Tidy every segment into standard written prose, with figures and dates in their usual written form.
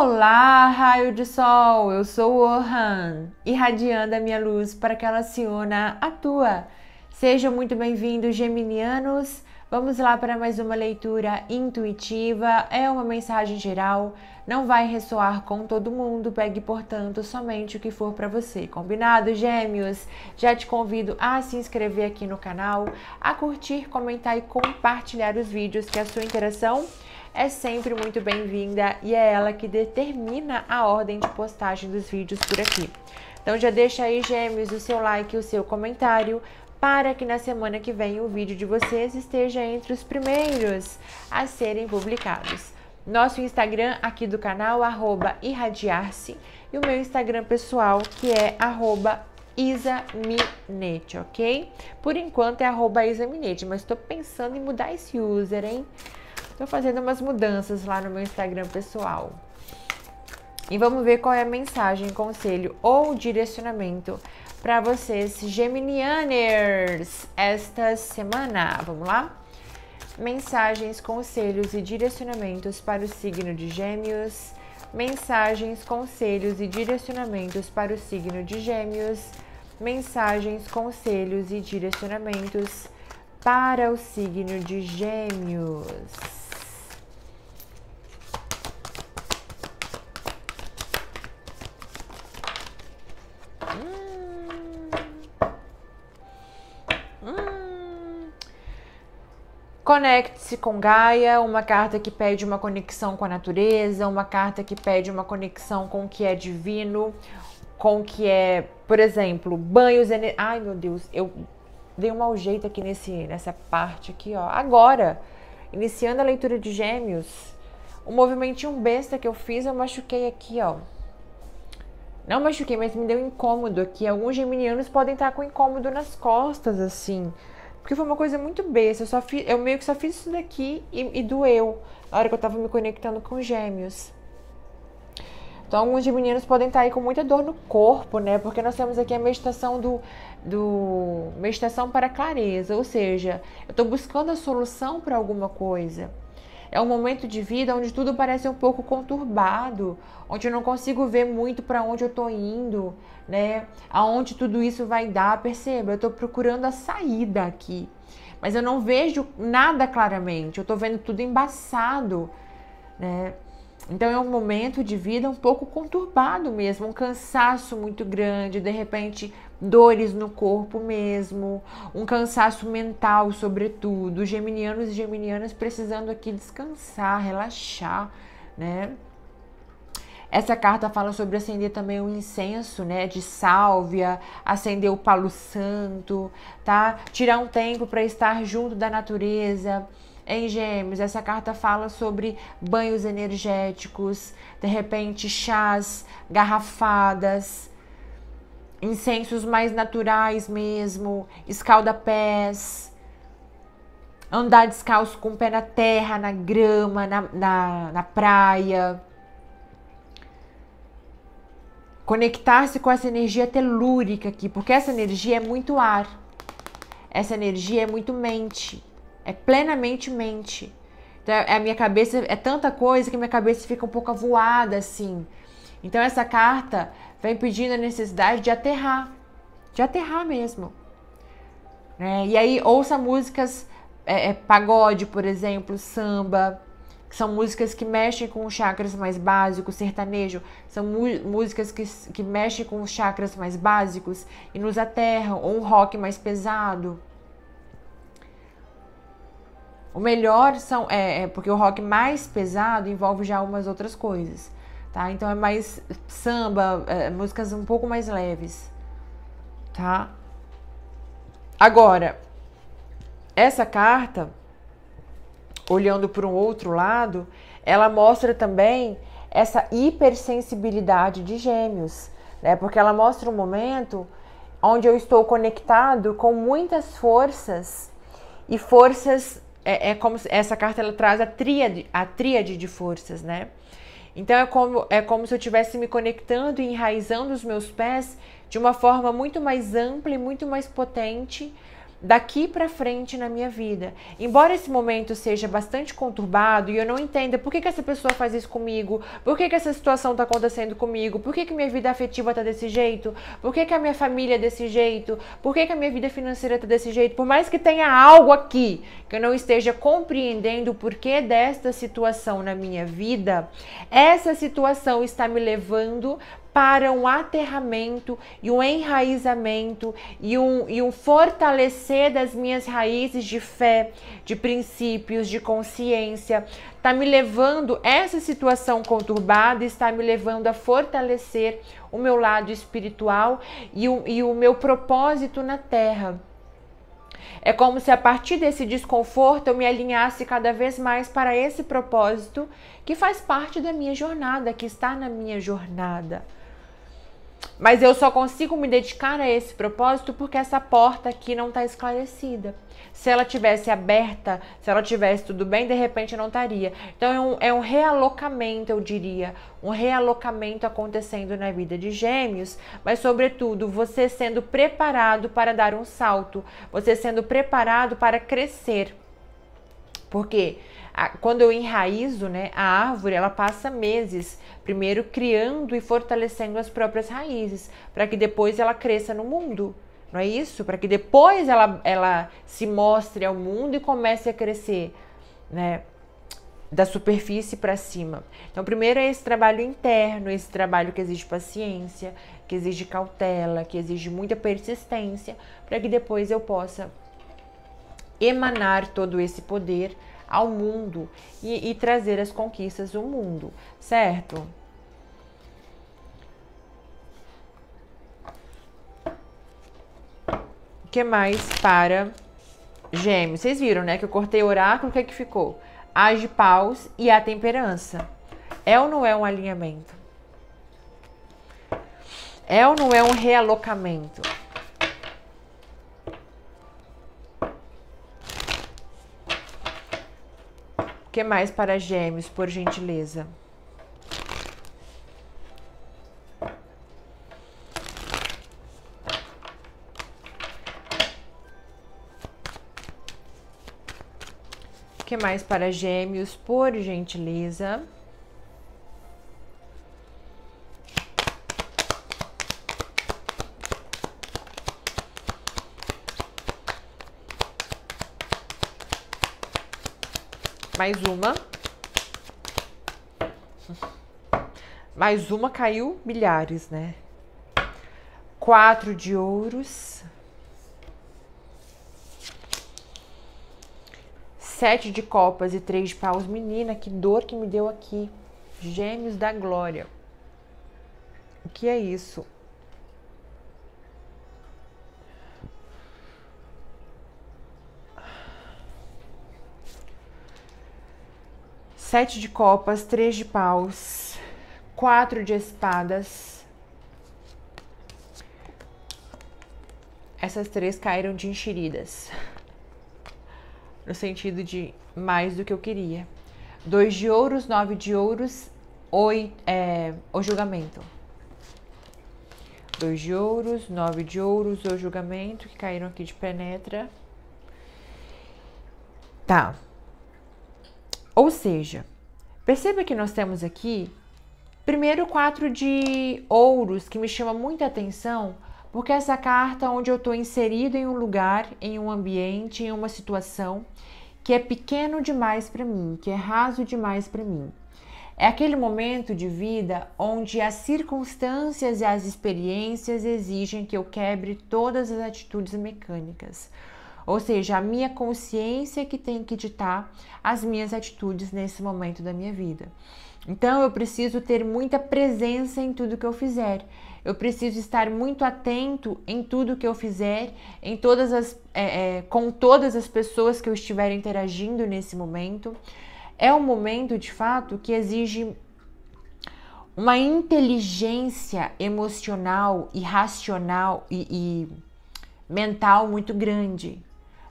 Olá, raio de sol, eu sou o Wourhan, irradiando a minha luz para que ela se una à tua. Sejam muito bem-vindos, geminianos. Vamos lá para mais uma leitura intuitiva, é uma mensagem geral, não vai ressoar com todo mundo, pegue, portanto, somente o que for para você. Combinado, gêmeos? Já te convido a se inscrever aqui no canal, a curtir, comentar e compartilhar os vídeos, que a sua interação é sempre muito bem-vinda e é ela que determina a ordem de postagem dos vídeos por aqui. Então já deixa aí, gêmeos, o seu like e o seu comentário, para que na semana que vem o vídeo de vocês esteja entre os primeiros a serem publicados. Nosso Instagram aqui do canal, @irradiarse, e o meu Instagram pessoal, que é @isaminete, ok? Por enquanto é @isaminete, mas tô pensando em mudar esse user, hein? Tô fazendo umas mudanças lá no meu Instagram pessoal. E vamos ver qual é a mensagem, conselho ou direcionamento para vocês, geminianers, esta semana. Vamos lá? Mensagens, conselhos e direcionamentos para o signo de Gêmeos. Mensagens, conselhos e direcionamentos para o signo de Gêmeos. Mensagens, conselhos e direcionamentos para o signo de Gêmeos. Conecte-se com Gaia, uma carta que pede uma conexão com a natureza, uma carta que pede uma conexão com o que é divino, com o que é, por exemplo, banhos... Ai, meu Deus, eu dei um mau jeito aqui nessa parte aqui, ó. Agora, iniciando a leitura de Gêmeos, o movimentinho besta que eu fiz, eu machuquei aqui, ó. Não machuquei, mas me deu incômodo aqui. Alguns geminianos podem estar com incômodo nas costas, assim... Porque foi uma coisa muito besta, eu meio que só fiz isso daqui e doeu na hora que eu tava me conectando com Gêmeos. Então alguns geminianos podem estar aí com muita dor no corpo, né? Porque nós temos aqui a meditação meditação para clareza, ou seja, eu tô buscando a solução para alguma coisa. É um momento de vida onde tudo parece um pouco conturbado, onde eu não consigo ver muito para onde eu tô indo, né? Aonde tudo isso vai dar, perceba, eu tô procurando a saída aqui, mas eu não vejo nada claramente, eu tô vendo tudo embaçado, né? Então é um momento de vida um pouco conturbado mesmo, um cansaço muito grande, de repente dores no corpo mesmo, um cansaço mental sobretudo, geminianos e geminianas precisando aqui descansar, relaxar, né? Essa carta fala sobre acender também o incenso, né, de sálvia, acender o palo santo, tá? Tirar um tempo para estar junto da natureza. Em Gêmeos, essa carta fala sobre banhos energéticos, de repente chás, garrafadas, incensos mais naturais mesmo, escalda-pés, andar descalço com o pé na terra, na grama, na praia. Conectar-se com essa energia telúrica aqui, porque essa energia é muito ar, essa energia é muito mente. É plenamente mente. Então, a minha cabeça é tanta coisa que minha cabeça fica um pouco avoada, assim. Então, essa carta vem pedindo a necessidade de aterrar. De aterrar mesmo. Né? E aí, ouça músicas, pagode, por exemplo, samba, que são músicas que mexem com os chakras mais básicos, sertanejo, são músicas que mexem com os chakras mais básicos e nos aterram, ou um rock mais pesado. O melhor porque o rock mais pesado envolve já algumas outras coisas, tá? Então é mais samba, músicas um pouco mais leves, tá? Agora, essa carta, olhando por um outro lado, ela mostra também essa hipersensibilidade de Gêmeos, né? Porque ela mostra um momento onde eu estou conectado com muitas forças e forças... É como se essa carta ela traz a tríade de forças, né? Então é como se eu estivesse me conectando e enraizando os meus pés de uma forma muito mais ampla e muito mais potente daqui para frente na minha vida. Embora esse momento seja bastante conturbado e eu não entenda por que que essa pessoa faz isso comigo, por que que essa situação tá acontecendo comigo, por que que minha vida afetiva tá desse jeito, por que que a minha família é desse jeito, por que que a minha vida financeira tá desse jeito, por mais que tenha algo aqui que eu não esteja compreendendo o porquê desta situação na minha vida, essa situação está me levando para um aterramento e um enraizamento e um fortalecer das minhas raízes de fé, de princípios, de consciência. Está me levando, essa situação conturbada está me levando a fortalecer o meu lado espiritual e o meu propósito na Terra. É como se a partir desse desconforto eu me alinhasse cada vez mais para esse propósito que faz parte da minha jornada, que está na minha jornada. Mas eu só consigo me dedicar a esse propósito porque essa porta aqui não está esclarecida. Se ela tivesse aberta, se ela tivesse tudo bem, de repente não estaria. Então é um realocamento, eu diria. Um realocamento acontecendo na vida de Gêmeos, mas sobretudo você sendo preparado para dar um salto. Você sendo preparado para crescer. Porque quando eu enraizo, né, a árvore, ela passa meses primeiro criando e fortalecendo as próprias raízes, para que depois ela cresça no mundo, não é isso? Para que depois ela se mostre ao mundo e comece a crescer, né, da superfície para cima. Então, primeiro é esse trabalho interno, esse trabalho que exige paciência, que exige cautela, que exige muita persistência, para que depois eu possa emanar todo esse poder ao mundo e trazer as conquistas do mundo, certo? O que mais para Gêmeos? Vocês viram, né? Que eu cortei o oráculo, o que é que ficou? As de paus e a temperança. É ou não é um alinhamento? É ou não é um realocamento? O que mais para Gêmeos, por gentileza? O que mais para Gêmeos, por gentileza? Mais uma. Mais uma caiu milhares, né? 4 de ouros. 7 de copas e 3 de paus. Menina, que dor que me deu aqui. Gêmeos da glória. O que é isso? Sete de copas, 3 de paus, 4 de espadas. Essas três caíram de enxeridas. No sentido de mais do que eu queria. 2 de ouros, 9 de ouros, 8, o julgamento. 2 de ouros, 9 de ouros, o julgamento, que caíram aqui de penetra. Tá. Ou seja, perceba que nós temos aqui, primeiro 4 de ouros, que me chama muita atenção, porque essa carta onde eu estou inserido em um lugar, em um ambiente, em uma situação que é pequeno demais para mim, que é raso demais para mim. É aquele momento de vida onde as circunstâncias e as experiências exigem que eu quebre todas as atitudes mecânicas. Ou seja, a minha consciência que tem que ditar as minhas atitudes nesse momento da minha vida. Então, eu preciso ter muita presença em tudo que eu fizer. Eu preciso estar muito atento em tudo que eu fizer, em todas as, com todas as pessoas que eu estiver interagindo nesse momento. É um momento, de fato, que exige uma inteligência emocional e racional e mental muito grande.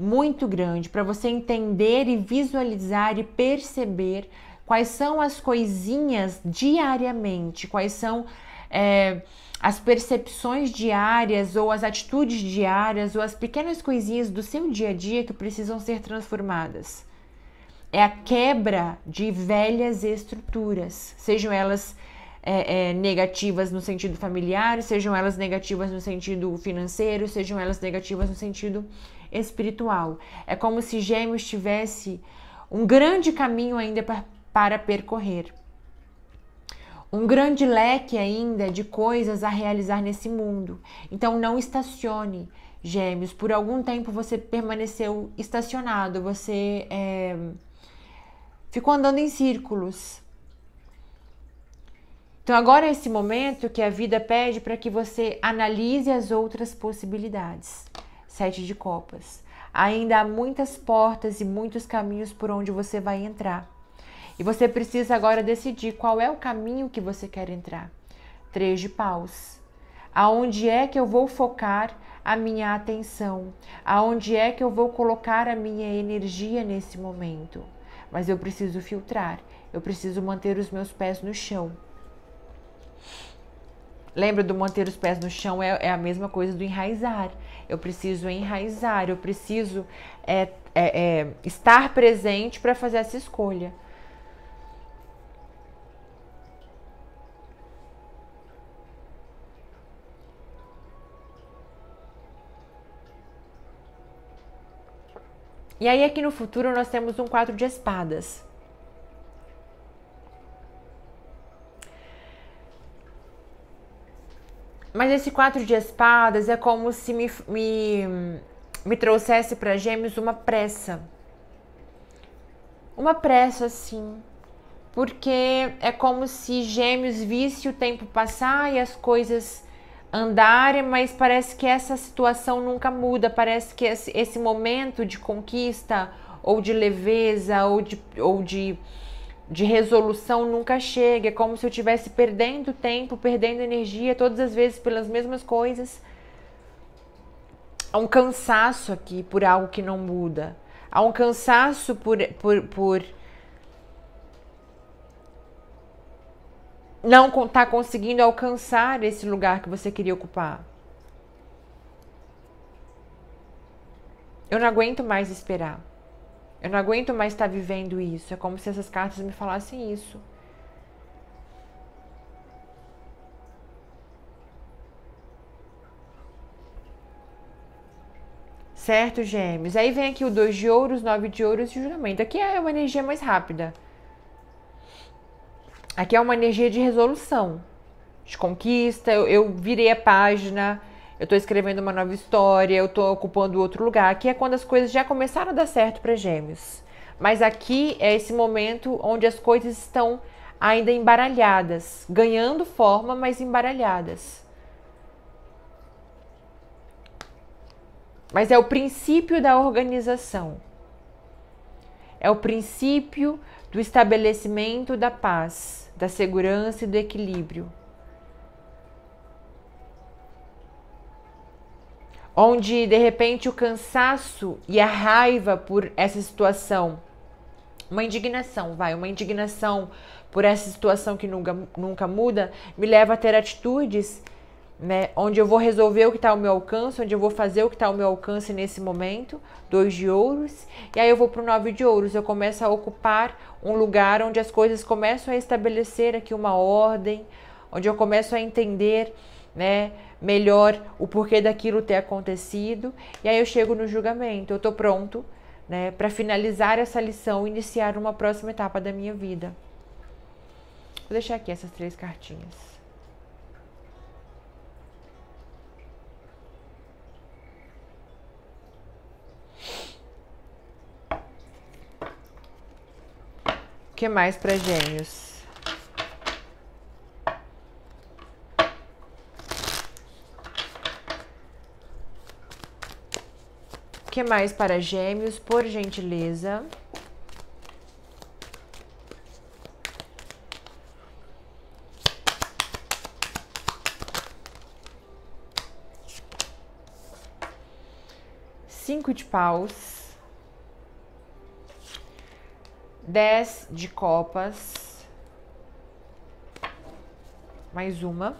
Muito grande, para você entender e visualizar e perceber quais são as coisinhas diariamente, quais são as percepções diárias ou as atitudes diárias ou as pequenas coisinhas do seu dia a dia que precisam ser transformadas. É a quebra de velhas estruturas, sejam elas negativas no sentido familiar, sejam elas negativas no sentido financeiro, sejam elas negativas no sentido espiritual. É como se Gêmeos tivesse um grande caminho ainda para percorrer. Um grande leque ainda de coisas a realizar nesse mundo. Então não estacione, Gêmeos. Por algum tempo você permaneceu estacionado, você ficou andando em círculos. Então agora é esse momento que a vida pede para que você analise as outras possibilidades. 7 de copas. Ainda há muitas portas e muitos caminhos por onde você vai entrar. E você precisa agora decidir qual é o caminho que você quer entrar. 3 de paus. Aonde é que eu vou focar a minha atenção? Aonde é que eu vou colocar a minha energia nesse momento? Mas eu preciso filtrar. Eu preciso manter os meus pés no chão. Lembra do manter os pés no chão? É a mesma coisa do enraizar. Eu preciso enraizar. Eu preciso estar presente para fazer essa escolha. E aí aqui no futuro nós temos um 4 de espadas. Mas esse 4 de espadas é como se me trouxesse para Gêmeos uma pressa. Uma pressa, sim. Porque é como se Gêmeos visse o tempo passar e as coisas andarem, mas parece que essa situação nunca muda, parece que esse momento de conquista ou de leveza ou de resolução nunca chega. É como se eu estivesse perdendo tempo, perdendo energia todas as vezes pelas mesmas coisas. Há um cansaço aqui por algo que não muda, há um cansaço por não está conseguindo alcançar esse lugar que você queria ocupar. Eu não aguento mais esperar. Eu não aguento mais estar vivendo isso. É como se essas cartas me falassem isso. Certo, Gêmeos? Aí vem aqui o 2 de ouros, 9 de ouros e o juramento. Aqui é uma energia mais rápida. Aqui é uma energia de resolução, de conquista. Eu virei a página, eu tô escrevendo uma nova história, eu tô ocupando outro lugar. Aqui é quando as coisas já começaram a dar certo para Gêmeos. Mas aqui é esse momento onde as coisas estão ainda embaralhadas, ganhando forma, mas embaralhadas. Mas é o princípio da organização. É o princípio do estabelecimento da paz, da segurança e do equilíbrio. Onde, de repente, o cansaço e a raiva por essa situação, uma indignação por essa situação que nunca muda, me leva a ter atitudes, né, onde eu vou resolver o que está ao meu alcance, onde eu vou fazer o que está ao meu alcance nesse momento. 2 de ouros, e aí eu vou para o 9 de ouros, eu começo a ocupar um lugar onde as coisas começam a estabelecer aqui uma ordem, onde eu começo a entender, né, melhor o porquê daquilo ter acontecido, e aí eu chego no julgamento, eu estou pronto, né, para finalizar essa lição e iniciar uma próxima etapa da minha vida. Vou deixar aqui essas 3 cartinhas. O que mais para Gêmeos? O que mais para Gêmeos, por gentileza? Cinco de paus. 10 de copas, mais uma,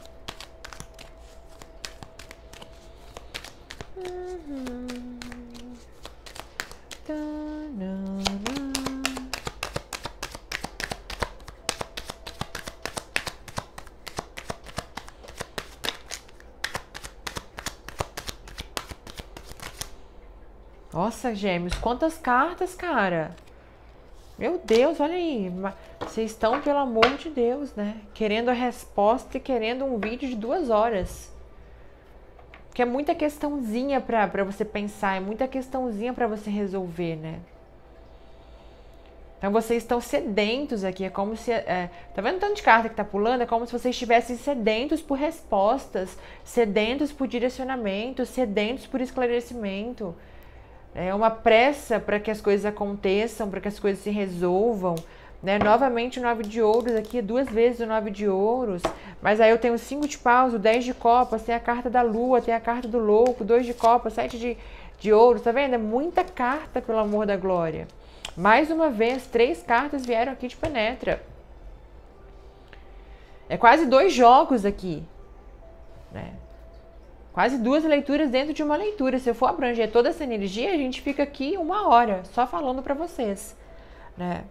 Nossa, Gêmeos, quantas cartas, cara! Meu Deus, olha aí. Vocês estão, pelo amor de Deus, né? Querendo a resposta e querendo um vídeo de 2 horas. Porque é muita questãozinha pra você pensar, é muita questãozinha pra você resolver, né? Então vocês estão sedentos aqui, é como se... tá vendo o tanto de carta que tá pulando? É como se vocês estivessem sedentos por respostas, sedentos por direcionamento, sedentos por esclarecimento. É uma pressa para que as coisas aconteçam, para que as coisas se resolvam, né? Novamente o 9 de ouros aqui, 2 vezes o 9 de ouros. Mas aí eu tenho 5 de paus, o 10 de copas, tem a carta da lua, tem a carta do louco, 2 de copas, 7 de ouros, tá vendo? É muita carta, pelo amor da glória. Mais uma vez, 3 cartas vieram aqui de penetra. É quase 2 jogos aqui, né? Quase 2 leituras dentro de uma leitura. Se eu for abranger toda essa energia, a gente fica aqui 1 hora, só falando pra vocês, né?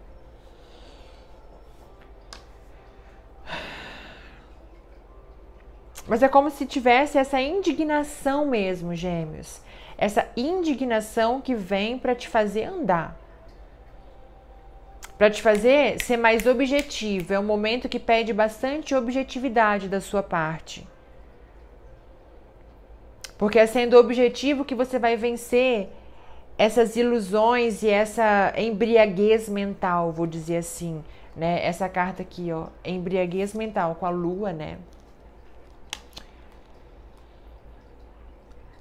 Mas é como se tivesse essa indignação mesmo, Gêmeos. Essa indignação que vem pra te fazer andar. Pra te fazer ser mais objetivo. É um momento que pede bastante objetividade da sua parte. Porque é sendo objetivo que você vai vencer essas ilusões e essa embriaguez mental, vou dizer assim, né? Essa carta aqui, ó, embriaguez mental com a lua, né?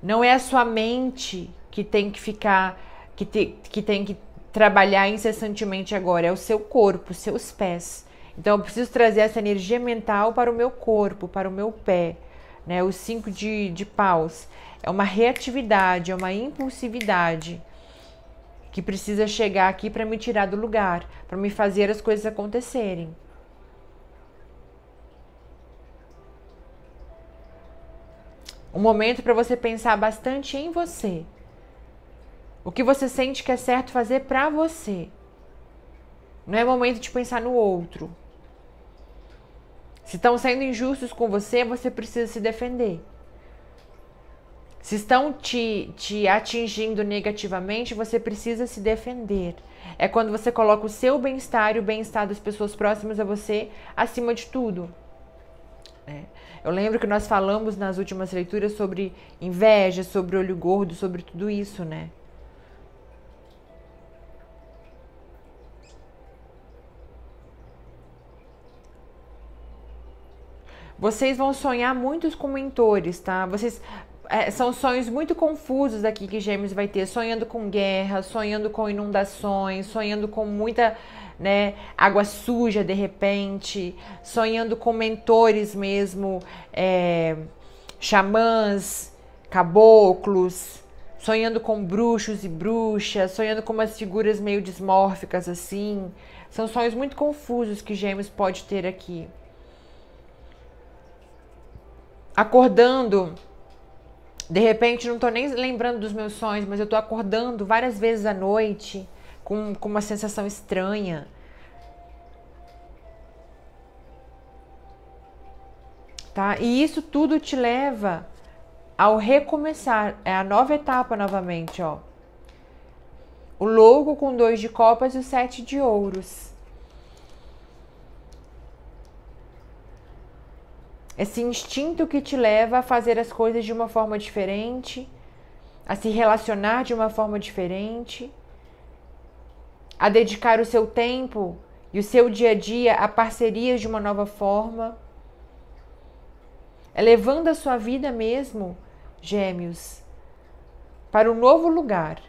Não é a sua mente que tem que ficar, que tem que trabalhar incessantemente agora, é o seu corpo, os seus pés. Então eu preciso trazer essa energia mental para o meu corpo, para o meu pé. Né, os 5 de paus, é uma reatividade, é uma impulsividade que precisa chegar aqui para me tirar do lugar, para me fazer as coisas acontecerem. Um momento para você pensar bastante em você. O que você sente que é certo fazer para você. Não é momento de pensar no outro. Se estão sendo injustos com você, você precisa se defender. Se estão te atingindo negativamente, você precisa se defender. É quando você coloca o seu bem-estar e o bem-estar das pessoas próximas a você acima de tudo. É. Eu lembro que nós falamos nas últimas leituras sobre inveja, sobre olho gordo, sobre tudo isso, né? Vocês vão sonhar muitos com mentores, tá? Vocês são sonhos muito confusos aqui que Gêmeos vai ter. Sonhando com guerra, sonhando com inundações, sonhando com muita, né, água suja de repente. Sonhando com mentores mesmo, xamãs, caboclos. Sonhando com bruxos e bruxas, sonhando com umas figuras meio dismórficas assim. São sonhos muito confusos que Gêmeos pode ter aqui. Acordando, de repente, não tô nem lembrando dos meus sonhos, mas eu tô acordando várias vezes à noite com uma sensação estranha. Tá? E isso tudo te leva ao recomeçar, é a nova etapa novamente, ó. O louco com 2 de copas e o 7 de ouros. Esse instinto que te leva a fazer as coisas de uma forma diferente, a se relacionar de uma forma diferente, a dedicar o seu tempo e o seu dia a dia a parcerias de uma nova forma. Elevando a sua vida mesmo, Gêmeos, para um novo lugar.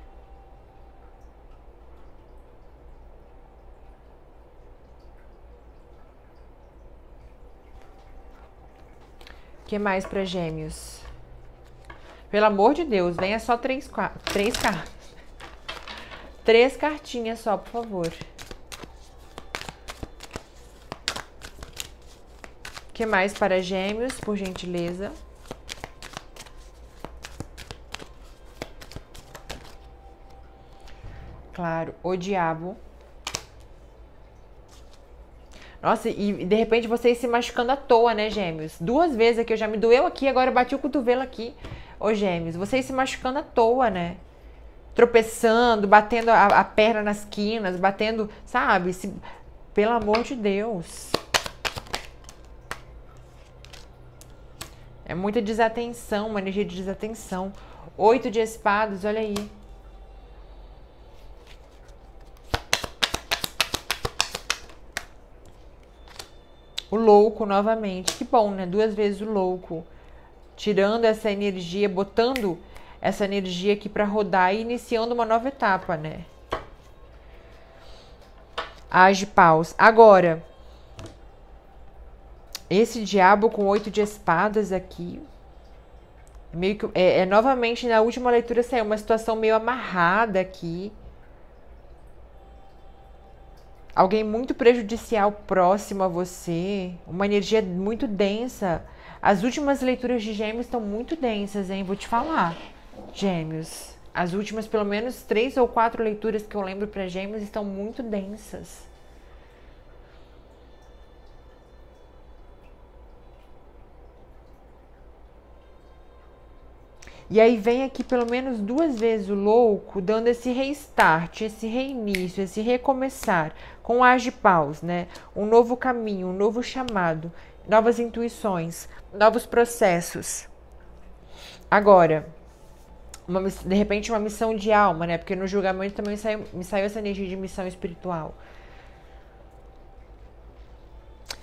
O que mais para Gêmeos? Pelo amor de Deus, venha só 3 cartas. 3 cartinhas só, por favor. O que mais para Gêmeos, por gentileza? claro, o diabo. Nossa, e de repente vocês se machucando à toa, né, gêmeos? Duas vezes aqui, eu já me doeu aqui, agora eu bati o cotovelo aqui. Ô, gêmeos, vocês se machucando à toa, né? Tropeçando, batendo a perna nas quinas, batendo, sabe? Se... Pelo amor de Deus. É muita desatenção, uma energia de desatenção. 8 de espadas, olha aí. O louco novamente. Que bom, né? Duas vezes o louco. Tirando essa energia, botando essa energia aqui pra rodar e iniciando uma nova etapa, né? As de paus. Agora, esse diabo com 8 de espadas aqui. Meio que, novamente, na última leitura saiu uma situação meio amarrada aqui. Alguém muito prejudicial próximo a você. Uma energia muito densa. As últimas leituras de gêmeos estão muito densas, hein? Vou te falar. Gêmeos. As últimas, pelo menos, 3 ou 4 leituras que eu lembro para gêmeos estão muito densas. E aí vem aqui pelo menos 2 vezes o louco, dando esse restart, esse reinício, esse recomeçar, com as de paus, né? Um novo caminho, um novo chamado, novas intuições, novos processos. Agora, de repente uma missão de alma, né? Porque no julgamento também me saiu essa energia de missão espiritual.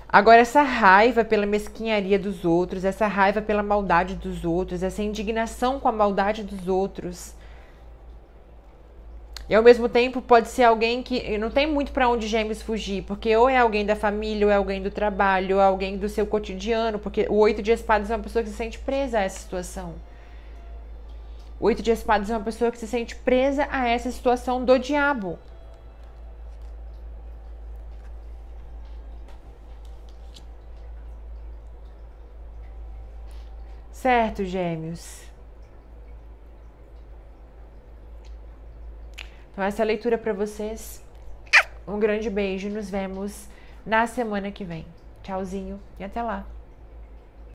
Agora, essa raiva pela mesquinharia dos outros, essa raiva pela maldade dos outros, essa indignação com a maldade dos outros. E ao mesmo tempo pode ser alguém que não tem muito pra onde gêmeos fugir, porque ou é alguém da família, ou é alguém do trabalho, ou é alguém do seu cotidiano, porque o 8 de espadas é uma pessoa que se sente presa a essa situação. O 8 de espadas é uma pessoa que se sente presa a essa situação do diabo. Certo, gêmeos? Então essa é a leitura para vocês. Um grande beijo, nos vemos na semana que vem. Tchauzinho e até lá.